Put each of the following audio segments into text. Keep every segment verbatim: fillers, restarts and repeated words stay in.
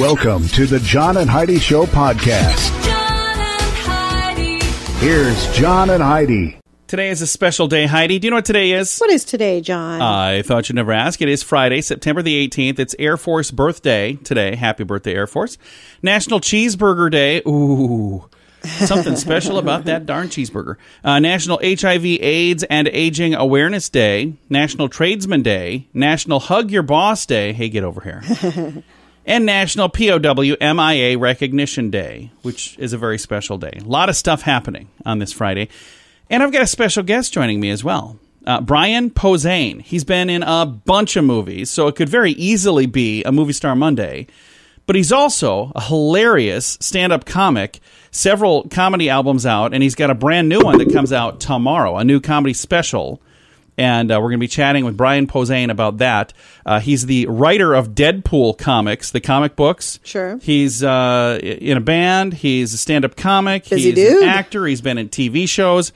Welcome to the John and Heidi Show podcast. John and Heidi. Here's John and Heidi. Today is a special day, Heidi. Do you know what today is? What is today, John? I thought you'd never ask. It is Friday, September the eighteenth. It's Air Force birthday today. Happy birthday, Air Force. National Cheeseburger Day. Ooh. Something special about that darn cheeseburger. Uh, National H I V, AIDS, and Aging Awareness Day. National Tradesman Day. National Hug Your Boss Day. Hey, get over here. And National P O W M I A Recognition Day, which is a very special day. A lot of stuff happening on this Friday. And I've got a special guest joining me as well. Uh, Brian Posehn. He's been in a bunch of movies, so it could very easily be a Movie Star Monday. But he's also a hilarious stand-up comic, several comedy albums out, and he's got a brand new one that comes out tomorrow, a new comedy special. And uh, we're going to be chatting with Brian Posehn about that. Uh, he's the writer of Deadpool comics, the comic books. Sure. He's uh, in a band. He's a stand-up comic. Busy he's dude. An actor. He's been in T V shows.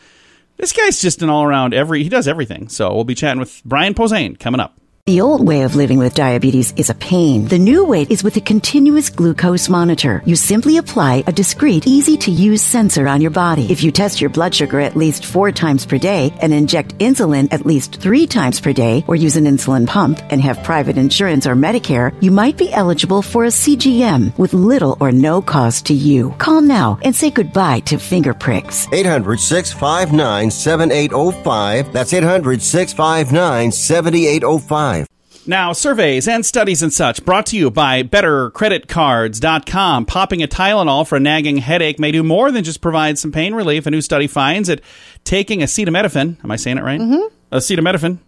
This guy's just an all-around every... He does everything. So we'll be chatting with Brian Posehn coming up. The old way of living with diabetes is a pain. The new way is with a continuous glucose monitor. You simply apply a discreet, easy-to-use sensor on your body. If you test your blood sugar at least four times per day and inject insulin at least three times per day or use an insulin pump and have private insurance or Medicare, you might be eligible for a C G M with little or no cost to you. Call now and say goodbye to finger pricks. eight hundred, six five nine, seven eight zero five. That's eight hundred, six five nine, seven eight zero five. Now, surveys and studies and such brought to you by better credit cards dot com. Popping a Tylenol for a nagging headache may do more than just provide some pain relief. A new study finds that taking acetaminophen, am I saying it right? Mm-hmm. Acetaminophen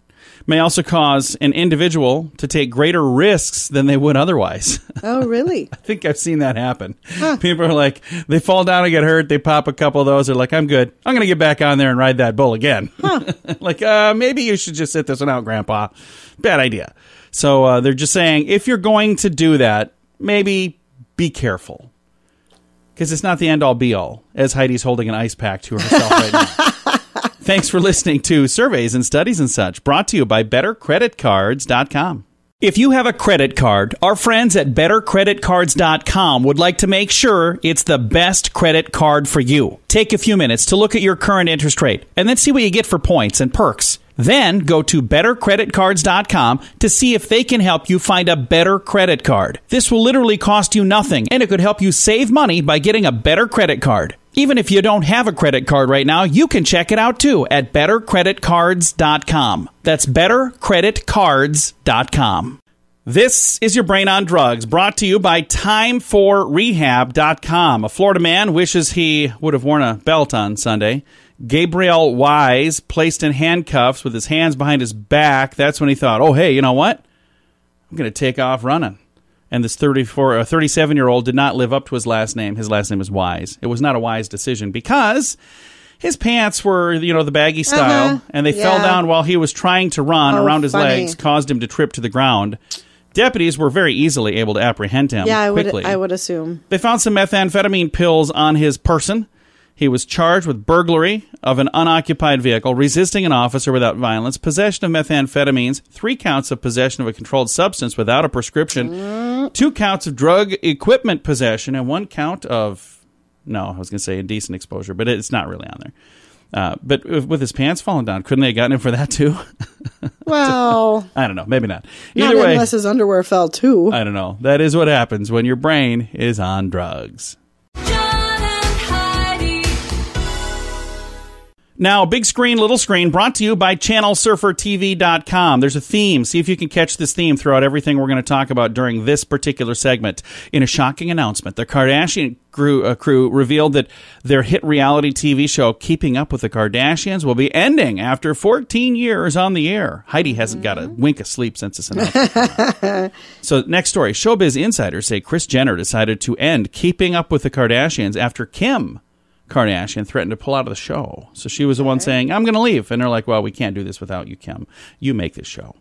may also cause an individual to take greater risks than they would otherwise. Oh, really? I think I've seen that happen. Huh. People are like, they fall down and get hurt. They pop a couple of those. They're like, I'm good. I'm going to get back on there and ride that bull again. Huh. Like, uh, maybe you should just sit this one out, Grandpa. Bad idea. So uh, they're just saying, if you're going to do that, maybe be careful. Because it's not the end all be all, as Heidi's holding an ice pack to herself right now. Thanks for listening to Surveys and Studies and Such, brought to you by better credit cards dot com. If you have a credit card, our friends at better credit cards dot com would like to make sure it's the best credit card for you. Take a few minutes to look at your current interest rate and then see what you get for points and perks. Then go to better credit cards dot com to see if they can help you find a better credit card. This will literally cost you nothing, and it could help you save money by getting a better credit card. Even if you don't have a credit card right now, you can check it out too at better credit cards dot com. That's better credit cards dot com. This is Your Brain on Drugs, brought to you by time for rehab dot com. A Florida man wishes he would have worn a belt on Sunday. Gabriel Wise placed in handcuffs with his hands behind his back. That's when he thought, oh, hey, you know what? I'm going to take off running. And this thirty-four, uh, thirty-seven-year-old did not live up to his last name. His last name was Wise. It was not a wise decision because his pants were, you know, the baggy style, uh-huh. and they yeah. fell down while he was trying to run oh, around his funny. legs, caused him to trip to the ground. Deputies were very easily able to apprehend him yeah, I quickly. Would, I would assume. They found some methamphetamine pills on his person. He was charged with burglary of an unoccupied vehicle, resisting an officer without violence, possession of methamphetamines, three counts of possession of a controlled substance without a prescription, two counts of drug equipment possession, and one count of, no, I was going to say indecent exposure, but it's not really on there. Uh, but with his pants falling down, couldn't they have gotten him for that too? Well, I don't know. Maybe not. Either not way, unless his underwear fell too. I don't know. That is what happens when your brain is on drugs. Now, Big Screen, Little Screen, brought to you by channel surfer t v dot com. There's a theme. See if you can catch this theme throughout everything we're going to talk about during this particular segment. In a shocking announcement, the Kardashian crew, uh, crew revealed that their hit reality T V show, Keeping Up with the Kardashians, will be ending after fourteen years on the air. Heidi hasn't got a wink of sleep since this announcement. So, next story. Showbiz insiders say Kris Jenner decided to end Keeping Up with the Kardashians after Kim Kardashian threatened to pull out of the show. So she was the one saying, I'm going to leave. And they're like, well, we can't do this without you, Kim. You make this show.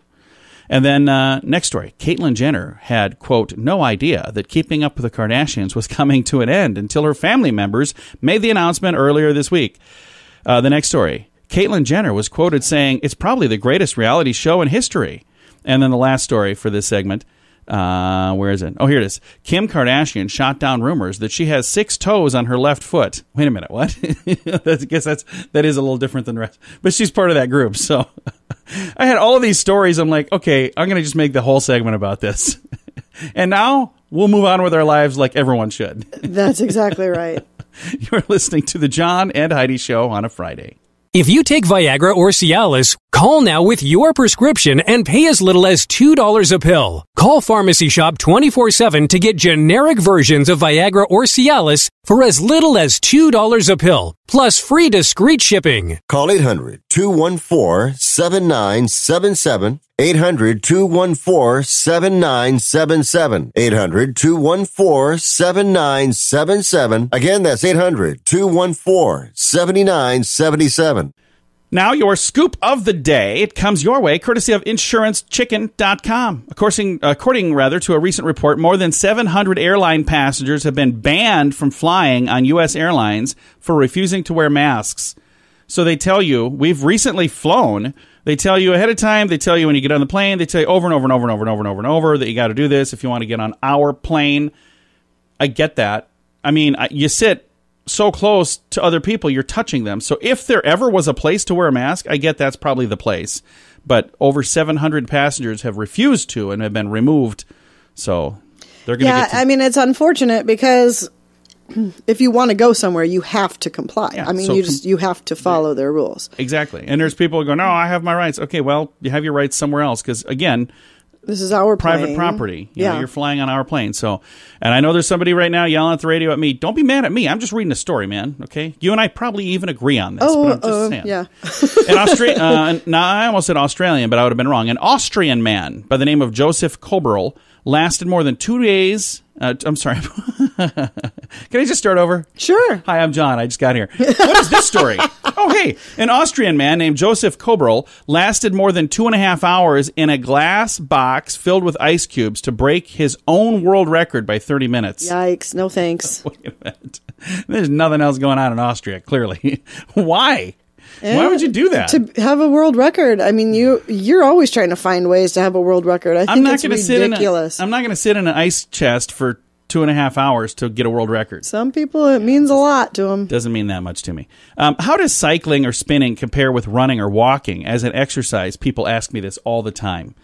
And then uh, next story, Caitlyn Jenner had, quote, no idea that Keeping Up with the Kardashians was coming to an end until her family members made the announcement earlier this week. Uh, the next story, Caitlyn Jenner was quoted saying, it's probably the greatest reality show in history. And then the last story for this segment, Uh, where is it? Oh, here it is. Kim Kardashian shot down rumors that she has six toes on her left foot. Wait a minute, what? I guess that's, that is a little different than the rest. But she's part of that group, so. I had all these stories. I'm like, okay, I'm going to just make the whole segment about this. And now we'll move on with our lives like everyone should. That's exactly right. You're listening to the John and Heidi Show on a Friday. If you take Viagra or Cialis, call now with your prescription and pay as little as two dollars a pill. Call Pharmacy Shop twenty-four seven to get generic versions of Viagra or Cialis for as little as two dollars a pill, plus free discreet shipping. Call eight hundred, two one four, seven nine seven seven. eight hundred, two one four, seven nine seven seven. eight hundred, two one four, seven nine seven seven. Again, that's eight hundred, two one four, seven nine seven seven. Now your scoop of the day. It comes your way courtesy of insurance chicken dot com. According, according rather to a recent report, more than seven hundred airline passengers have been banned from flying on U S airlines for refusing to wear masks. So they tell you, we've recently flown. They tell you ahead of time. They tell you when you get on the plane. They tell you over and over and over and over and over and over and over that you got to do this if you want to get on our plane. I get that. I mean, you sit so close to other people, you're touching them. So if there ever was a place to wear a mask, I get that's probably the place. But over seven hundred passengers have refused to and have been removed. So they're going to get to- Yeah, I mean, it's unfortunate because if you want to go somewhere, you have to comply. Yeah, I mean, so you just you have to follow yeah. their rules. Exactly. And there's people who go, no, I have my rights. Okay, well, you have your rights somewhere else because, again, this is our private plane. property. You yeah. know, you're flying on our plane. So, and I know there's somebody right now yelling at the radio at me. Don't be mad at me. I'm just reading a story, man. Okay. You and I probably even agree on this. Oh, but I'm just uh, saying. Yeah. An Austra- uh, no, I almost said Australian, but I would have been wrong. An Austrian man by the name of Joseph Köberl lasted more than two days. Uh, I'm sorry. Can I just start over? Sure. Hi, I'm John. I just got here. What is this story? Oh, hey. An Austrian man named Joseph Köberl lasted more than two and a half hours in a glass box filled with ice cubes to break his own world record by thirty minutes. Yikes. No thanks. Wait a minute. There's nothing else going on in Austria, clearly. Why? Yeah, why would you do that? To have a world record. I mean, you, you're always trying to find ways to have a world record. I think I'm not it's ridiculous. Sit in a, I'm not going to sit in an ice chest for two and a half hours to get a world record. Some people, it means a lot to them. Doesn't mean that much to me. Um, how does cycling or spinning compare with running or walking as an exercise? People ask me this all the time.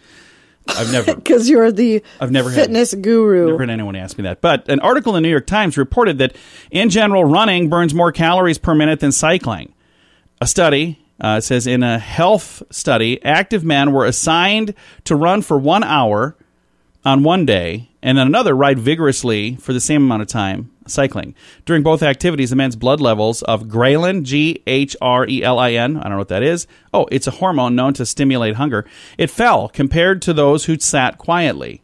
I've never because you're the I've never fitness had, guru. Never heard anyone ask me that. But an article in the New York Times reported that, in general, running burns more calories per minute than cycling. A study uh, says in a health study, active men were assigned to run for one hour on one day and then another ride vigorously for the same amount of time cycling. During both activities, the men's blood levels of ghrelin, G H R E L I N, I don't know what that is. Oh, it's a hormone known to stimulate hunger. It fell compared to those who sat quietly.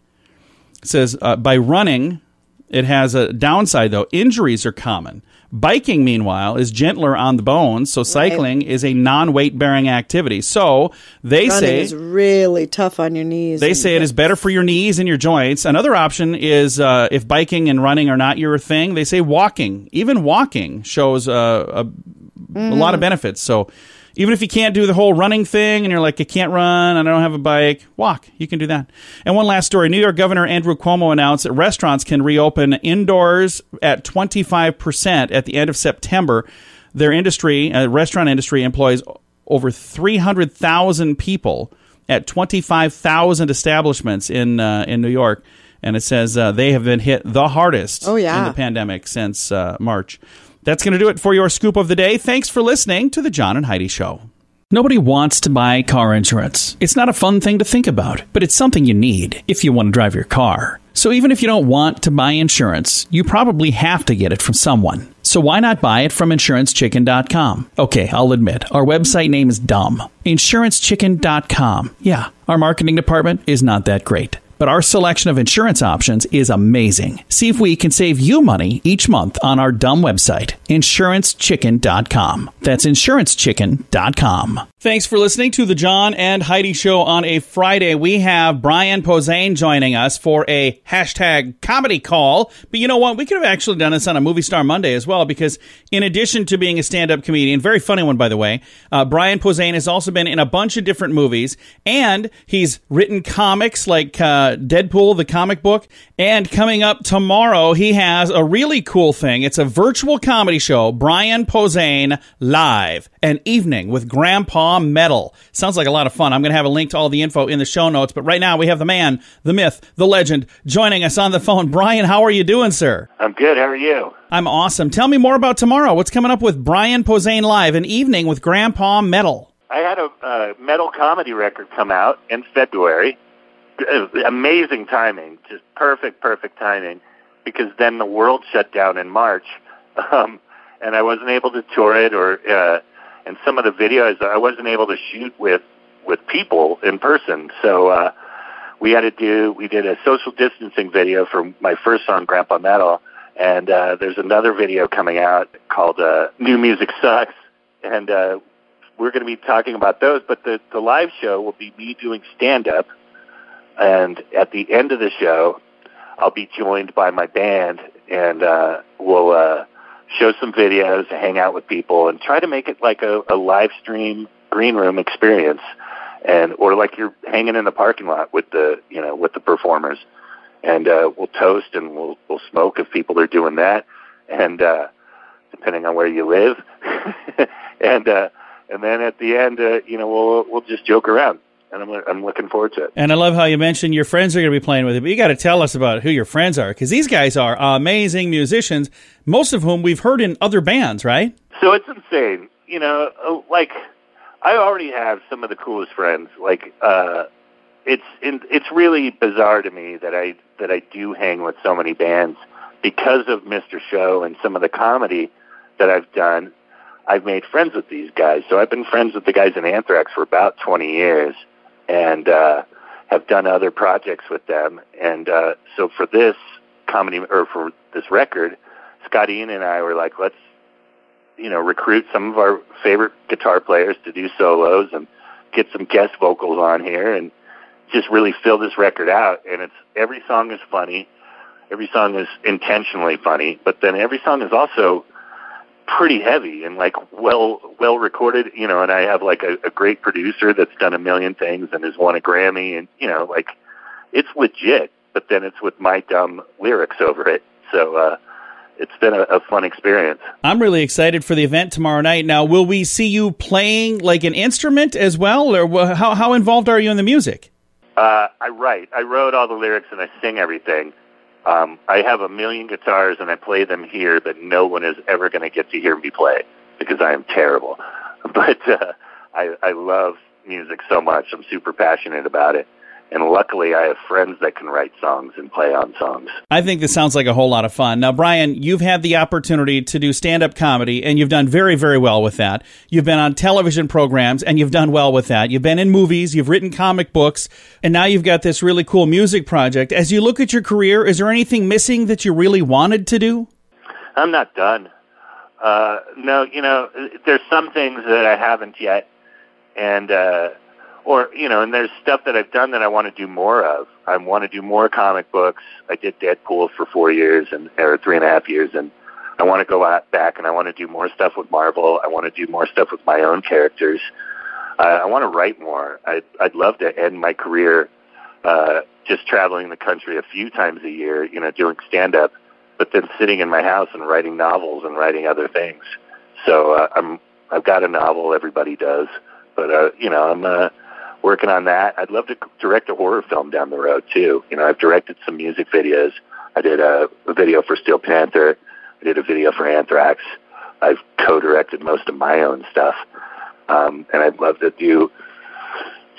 It says uh, by running, it has a downside, though. Injuries are common. Biking, meanwhile, is gentler on the bones, so cycling right. is a non-weight-bearing activity. So they Running say is really tough on your knees. They say it is better for your knees and your joints. Another option is uh, if biking and running are not your thing, they say walking. Even walking shows uh, a, mm-hmm. a lot of benefits. So even if you can't do the whole running thing and you're like, I can't run and I don't have a bike, walk. You can do that. And one last story. New York Governor Andrew Cuomo announced that restaurants can reopen indoors at twenty-five percent at the end of September. Their industry, the uh, restaurant industry, employs over three hundred thousand people at twenty-five thousand establishments in uh, in New York. And it says uh, they have been hit the hardest oh, yeah. in the pandemic since uh, March. That's going to do it for your scoop of the day. Thanks for listening to The John and Heidi Show. Nobody wants to buy car insurance. It's not a fun thing to think about, but it's something you need if you want to drive your car. So even if you don't want to buy insurance, you probably have to get it from someone. So why not buy it from insurance chicken dot com? Okay, I'll admit, our website name is dumb. insurance chicken dot com. Yeah, our marketing department is not that great. But our selection of insurance options is amazing. See if we can save you money each month on our dumb website, insurance chicken dot com. That's insurance chicken dot com. Thanks for listening to the John and Heidi Show on a Friday. We have Brian Posehn joining us for a hashtag comedy call. But you know what? We could have actually done this on a Movie Star Monday as well, because in addition to being a stand-up comedian, very funny one, by the way, uh, Brian Posehn has also been in a bunch of different movies, and he's written comics like uh, Deadpool, the comic book, and coming up tomorrow, he has a really cool thing. It's a virtual comedy show, Brian Posehn Live, an evening with Grandpa Metal. Sounds like a lot of fun. I'm going to have a link to all the info in the show notes, but right now we have the man, the myth, the legend joining us on the phone. Brian, how are you doing, sir? I'm good. How are you? I'm awesome. Tell me more about tomorrow. What's coming up with Brian Posehn Live, an evening with Grandpa Metal? I had a uh, metal comedy record come out in February. Amazing timing. Just perfect, perfect timing, because then the world shut down in March, um, and I wasn't able to tour it or... Uh, And some of the videos I wasn't able to shoot with with people in person, so uh, we had to do. We did a social distancing video for my first song, Grandpa Metal, and uh, there's another video coming out called uh, "New Music Sucks," and uh, we're going to be talking about those. But the the live show will be me doing stand up, and at the end of the show, I'll be joined by my band, and uh, we'll. Uh, show some videos, hang out with people, and try to make it like a, a live stream green room experience, and or like you're hanging in the parking lot with the you know with the performers, and uh, we'll toast and we'll we'll smoke if people are doing that, and uh, depending on where you live, and uh, and then at the end uh, you know we'll we'll just joke around. And I'm, I'm looking forward to it. And I love how you mentioned your friends are going to be playing with it, but you got to tell us about who your friends are, because these guys are amazing musicians, most of whom we've heard in other bands, right? So it's insane. You know, like, I already have some of the coolest friends. Like, uh, it's in, it's really bizarre to me that I that I do hang with so many bands because of Mister Show and some of the comedy that I've done. I've made friends with these guys. So I've been friends with the guys in Anthrax for about twenty years. And uh, have done other projects with them. And uh, so for this comedy, or for this record, Scott Ian and I were like, let's, you know, recruit some of our favorite guitar players to do solos and get some guest vocals on here and just really fill this record out. And it's every song is funny. Every song is intentionally funny. But then every song is also pretty heavy and like well well recorded, you know, and I have like a, a great producer that's done a million things and has won a Grammy, and you know, like it's legit, but then it's with my dumb lyrics over it. So uh it's been a, a fun experience. I'm really excited for the event tomorrow night. Now, will we see you playing like an instrument as well, or how, how involved are you in the music? Uh I write. I wrote all the lyrics and I sing everything. Um, I have a million guitars, and I play them here, but no one is ever going to get to hear me play because I am terrible. But uh, I, I love music so much. I'm super passionate about it. And luckily, I have friends that can write songs and play on songs. I think this sounds like a whole lot of fun. Now, Brian, you've had the opportunity to do stand-up comedy, and you've done very, very well with that. You've been on television programs, and you've done well with that. You've been in movies. You've written comic books. And now you've got this really cool music project. As you look at your career, is there anything missing that you really wanted to do? I'm not done. Uh, no, you know, there's some things that I haven't yet, and... uh Or, you know, and there's stuff that I've done that I want to do more of. I want to do more comic books. I did Deadpool for four years, and or three and a half years, and I want to go out back, and I want to do more stuff with Marvel. I want to do more stuff with my own characters. Uh, I want to write more. I'd, I'd love to end my career uh, just traveling the country a few times a year, you know, doing stand-up, but then sitting in my house and writing novels and writing other things. So uh, I'm, I've got a novel. Everybody does. But, uh, you know, I'm... Uh, working on that. I'd love to direct a horror film down the road, too. You know, I've directed some music videos. I did a, a video for Steel Panther. I did a video for Anthrax. I've co-directed most of my own stuff. Um, and I'd love to do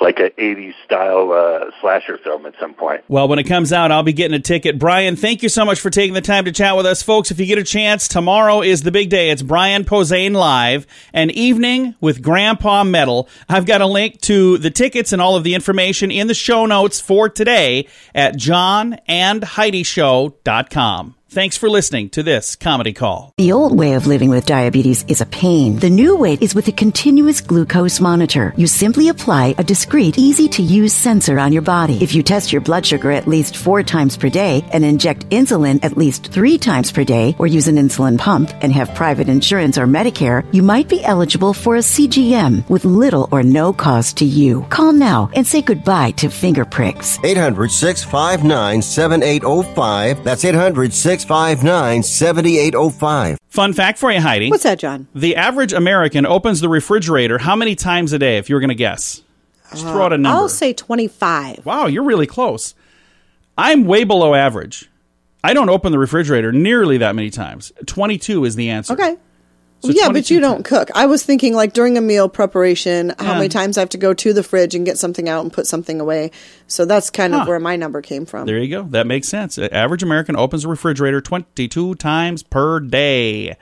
like an eighties-style uh, slasher film at some point. Well, when it comes out, I'll be getting a ticket. Brian, thank you so much for taking the time to chat with us. Folks, if you get a chance, tomorrow is the big day. It's Brian Posehn Live, an evening with Grandpa Metal. I've got a link to the tickets and all of the information in the show notes for today at John and Heidi Show dot com. Thanks for listening to this Comedy Call. The old way of living with diabetes is a pain. The new way is with a continuous glucose monitor. You simply apply a discreet, easy-to-use sensor on your body. If you test your blood sugar at least four times per day and inject insulin at least three times per day, or use an insulin pump and have private insurance or Medicare, you might be eligible for a C G M with little or no cost to you. Call now and say goodbye to finger pricks. eight hundred, six five nine, seven eight zero five. That's eight hundred, six five nine, seven eight zero five. Fun fact for you, Heidi. What's that, John? The average American opens the refrigerator how many times a day, if you were going to guess? Just uh, throw out a number. I'll say twenty-five. Wow, you're really close. I'm way below average. I don't open the refrigerator nearly that many times. twenty-two is the answer. Okay. So yeah, but you don't cook. I was thinking like during a meal preparation, yeah. how many times I have to go to the fridge and get something out and put something away. So that's kind huh. of where my number came from. There you go. That makes sense. The average American opens a refrigerator twenty-two times per day.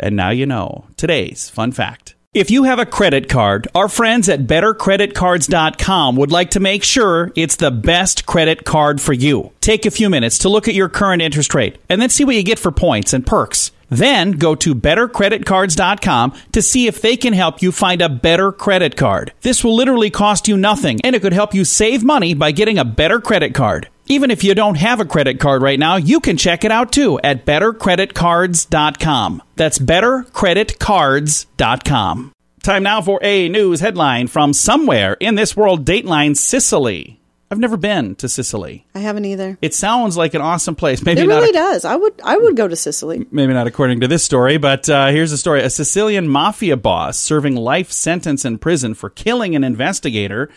And now you know. Today's fun fact. If you have a credit card, our friends at better credit cards dot com would like to make sure it's the best credit card for you. Take a few minutes to look at your current interest rate and then see what you get for points and perks. Then go to better credit cards dot com to see if they can help you find a better credit card. This will literally cost you nothing, and it could help you save money by getting a better credit card. Even if you don't have a credit card right now, you can check it out too at better credit cards dot com. That's better credit cards dot com. Time now for a news headline from somewhere in this world, Dateline Sicily. I've never been to Sicily. I haven't either. It sounds like an awesome place. Maybe it really does. I would I would go to Sicily. Maybe not according to this story, but uh, here's the story. A Sicilian mafia boss serving life sentence in prison for killing an investigator.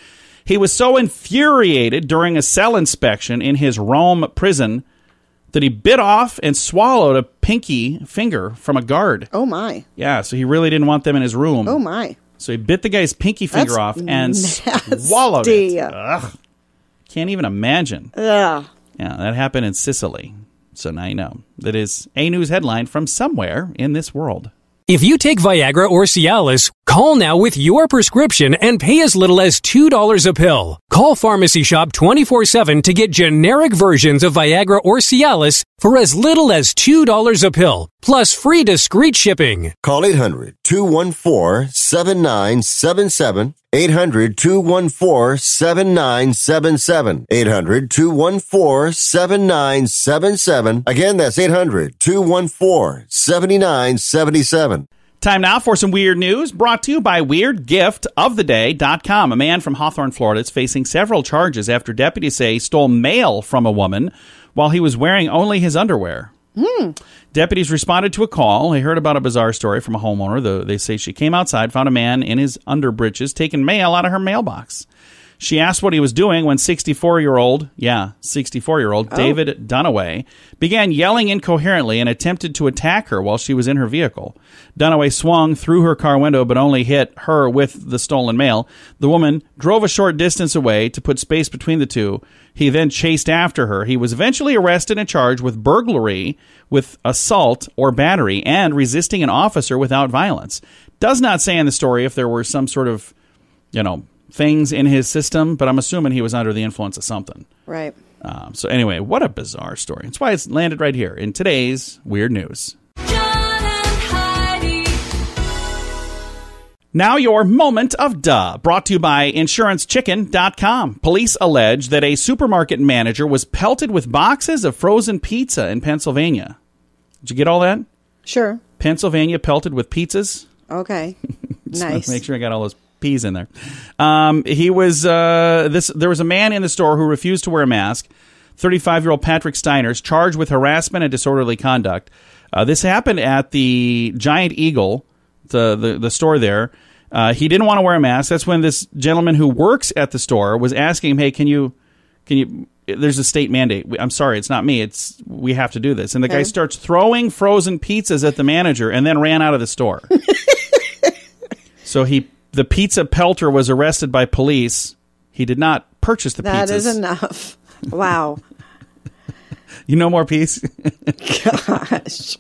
He was so infuriated during a cell inspection in his Rome prison that he bit off and swallowed a pinky finger from a guard. Oh, my. Yeah, so he really didn't want them in his room. Oh, my. So he bit the guy's pinky finger That's off and nasty. swallowed it. Ugh. Can't even imagine. Yeah. Yeah, that happened in Sicily. So now you know. That is a news headline from somewhere in this world. If you take Viagra or Cialis, call now with your prescription and pay as little as two dollars a pill. Call Pharmacy Shop twenty-four seven to get generic versions of Viagra or Cialis for as little as two dollars a pill, plus free discreet shipping. Call eight hundred, two one four, seven nine seven seven. eight hundred, two one four, seven nine seven seven. eight hundred, two one four, seven nine seven seven. Again, that's eight hundred, two one four, seven nine seven seven. Time now for some weird news brought to you by weird gift of the day dot com. A man from Hawthorne, Florida is facing several charges after deputies say he stole mail from a woman while he was wearing only his underwear. Mm. Deputies responded to a call. They heard about a bizarre story from a homeowner. The, they say she came outside, found a man in his underbreeches taking mail out of her mailbox. She asked what he was doing when sixty-four-year-old, yeah, sixty-four-year-old oh. David Dunaway began yelling incoherently and attempted to attack her while she was in her vehicle. Dunaway swung through her car window but only hit her with the stolen mail. The woman drove a short distance away to put space between the two. He then chased after her. He was eventually arrested and charged with burglary with assault or battery and resisting an officer without violence. Does not say in the story if there were some sort of, you know, things in his system, but I'm assuming he was under the influence of something. Right. Um, so anyway, what a bizarre story. That's why it's landed right here in today's Weird News. John and Heidi. Now your moment of duh, brought to you by insurance chicken dot com. Police allege that a supermarket manager was pelted with boxes of frozen pizza in Pennsylvania. Did you get all that? Sure. Pennsylvania pelted with pizzas. Okay. Nice. Make sure I got all those peas in there. Um, he was uh, this. There was a man in the store who refused to wear a mask. thirty-five-year-old Patrick Steiner is charged with harassment and disorderly conduct. Uh, this happened at the Giant Eagle, the the, the store there. Uh, he didn't want to wear a mask. That's when this gentleman who works at the store was asking him, "Hey, can you can you?" There's a state mandate. I'm sorry, it's not me. It's we have to do this. And the okay. guy starts throwing frozen pizzas at the manager and then ran out of the store. so he. The pizza pelter was arrested by police. He did not purchase the pizzas. That is enough. Wow. You know more peas? Gosh.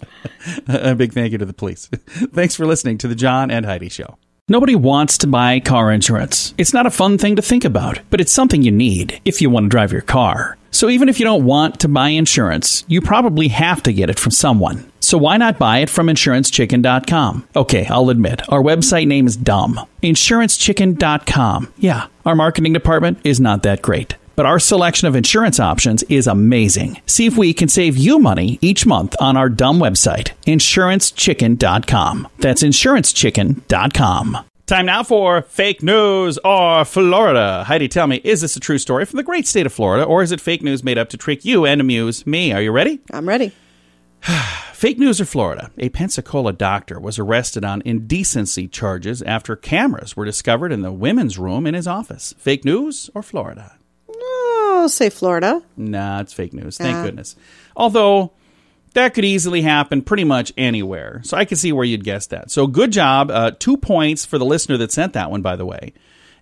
A big thank you to the police. Thanks for listening to the John and Heidi Show. Nobody wants to buy car insurance. It's not a fun thing to think about, but it's something you need if you want to drive your car. So even if you don't want to buy insurance, you probably have to get it from someone. So why not buy it from insurance chicken dot com? Okay, I'll admit, our website name is dumb. insurance chicken dot com. Yeah, our marketing department is not that great. But our selection of insurance options is amazing. See if we can save you money each month on our dumb website, insurance chicken dot com. That's insurance chicken dot com. Time now for Fake News or Florida. Heidi, tell me, is this a true story from the great state of Florida, or is it fake news made up to trick you and amuse me? Are you ready? I'm ready. Fake news or Florida. A Pensacola doctor was arrested on indecency charges after cameras were discovered in the women's room in his office. Fake news or Florida? I'll say Florida. Nah, it's fake news. Thank uh. goodness. Although that could easily happen pretty much anywhere. So I can see where you'd guess that. So good job. Uh, two points for the listener that sent that one, by the way.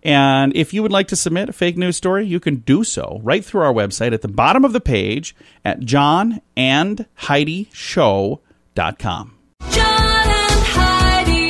And if you would like to submit a fake news story, you can do so right through our website at the bottom of the page at John and Heidi Show dot com. John and Heidi.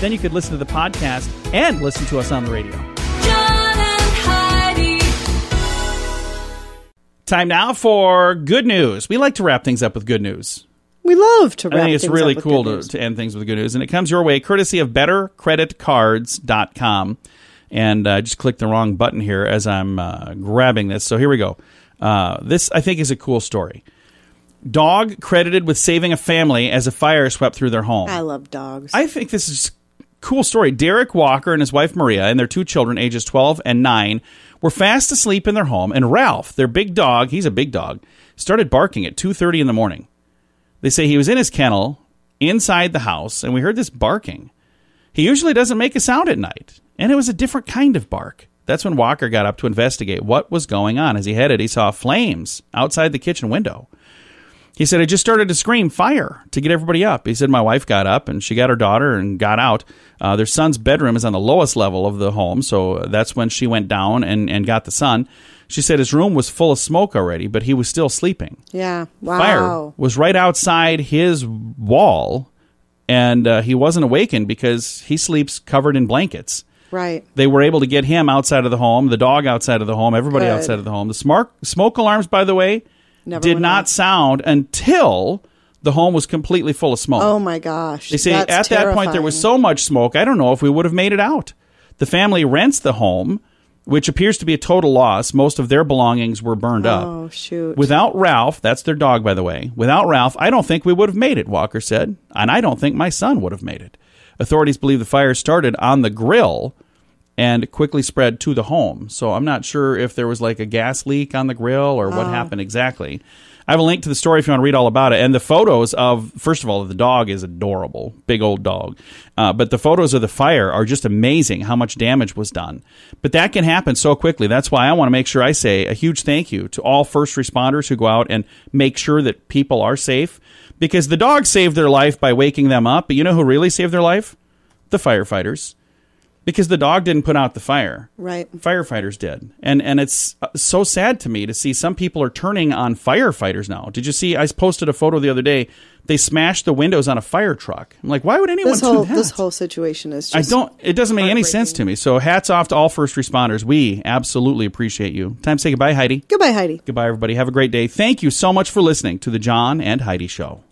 Then you could listen to the podcast and listen to us on the radio. John and Heidi. Time now for good news. We like to wrap things up with good news. We love to wrap I think it's really cool to, to end things with good news. And it comes your way courtesy of better credit cards dot com. And I uh, just clicked the wrong button here as I'm uh, grabbing this. So here we go. Uh, this, I think, is a cool story. Dog credited with saving a family as a fire swept through their home. I love dogs. I think this is a cool story. Derek Walker and his wife Maria and their two children, ages twelve and nine, were fast asleep in their home. And Ralph, their big dog, he's a big dog, started barking at two thirty in the morning. They say he was in his kennel inside the house, and we heard this barking. He usually doesn't make a sound at night, and it was a different kind of bark. That's when Walker got up to investigate what was going on. As he headed, he saw flames outside the kitchen window. He said, I just started to scream fire to get everybody up. He said, my wife got up, and she got her daughter and got out. Uh, their son's bedroom is on the lowest level of the home, so that's when she went down and, and got the son. She said his room was full of smoke already, but he was still sleeping. Yeah, wow. Fire was right outside his wall, and uh, he wasn't awakened because he sleeps covered in blankets. Right. They were able to get him outside of the home, the dog outside of the home, everybody Good. outside of the home. The smart smoke alarms, by the way, Never did not out. sound until the home was completely full of smoke. Oh, my gosh. They say That's at terrifying. that point there was so much smoke, I don't know if we would have made it out. The family rents the home, which appears to be a total loss. Most of their belongings were burned up. Oh, shoot. Without Ralph, that's their dog, by the way. Without Ralph, I don't think we would have made it, Walker said. And I don't think my son would have made it. Authorities believe the fire started on the grill and quickly spread to the home. So I'm not sure if there was like a gas leak on the grill or what oh. happened exactly. I have a link to the story if you want to read all about it. And the photos of, first of all, the dog is adorable. Big old dog. Uh, but the photos of the fire are just amazing how much damage was done. But that can happen so quickly. That's why I want to make sure I say a huge thank you to all first responders who go out and make sure that people are safe. Because the dog saved their life by waking them up. But you know who really saved their life? The firefighters. Because the dog didn't put out the fire. Right. Firefighters did. And and it's so sad to me to see some people are turning on firefighters now. Did you see? I posted a photo the other day. They smashed the windows on a fire truck. I'm like, why would anyone this whole, do that? This whole situation is just I don't. It doesn't make any sense to me. So hats off to all first responders. We absolutely appreciate you. Time to say goodbye, Heidi. Goodbye, Heidi. Goodbye, everybody. Have a great day. Thank you so much for listening to the John and Heidi Show.